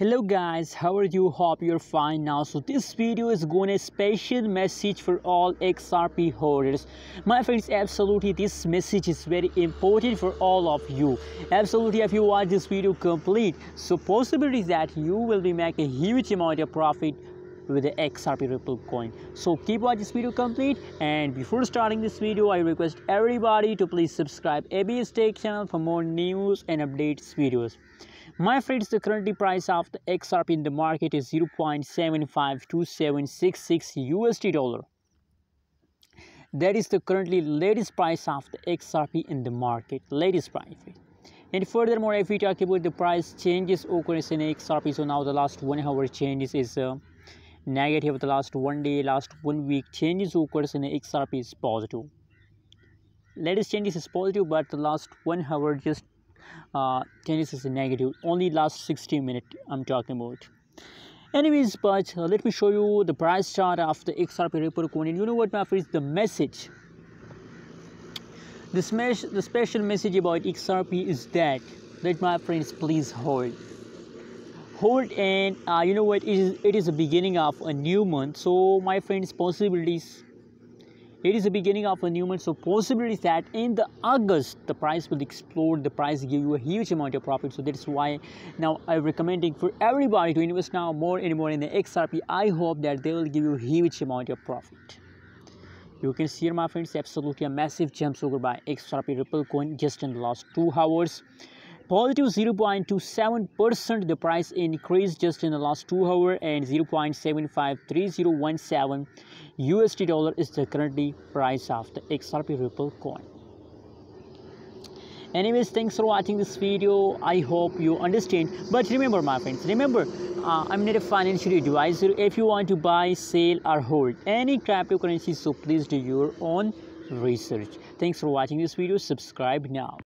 Hello guys, how are you? Hope you're fine now. So this video is going a special message for all XRP holders. My friends, absolutely this message is very important for all of you. Absolutely, if you watch this video complete, so possibility that you will be making a huge amount of profit with the XRP Ripple coin. So keep watching this video complete, and before starting this video I request everybody to please subscribe ABS Tech channel for more news and updates videos. My friends, the current price of the XRP in the market is $0.752766 USD. That is the currently latest price of the XRP in the market, latest price. And furthermore, if we talk about the price changes occurrence in XRP, so now the last 1 hour changes is negative, the last 1 day, last 1 week changes occurs in XRP is positive. Latest changes is positive, but the last 1 hour just changes is negative. Only last 60 minutes I'm talking about. Anyways, but let me show you the price chart of the XRP Ripple coin. And you know what, my friends, the message, the special message about XRP is that my friends, please hold, and you know what, it is the beginning of a new month. So my friends, possibilities, it is the beginning of a new month, so possibilities that in the August the price will explode, the price give you a huge amount of profit. So that's why now I'm recommending for everybody to invest now more and more in the XRP. I hope that they will give you a huge amount of profit. You can see, my friends, absolutely a massive jump over by XRP Ripple coin just in the last 2 hours. Positive 0.27%, the price increased just in the last 2 hours, and $0.753017 USD is the currently price of the XRP Ripple coin. Anyways, thanks for watching this video. I hope you understand. But remember, my friends, remember, I'm not a financial advisor. If you want to buy, sell, or hold any cryptocurrency, so please do your own research. Thanks for watching this video. Subscribe now.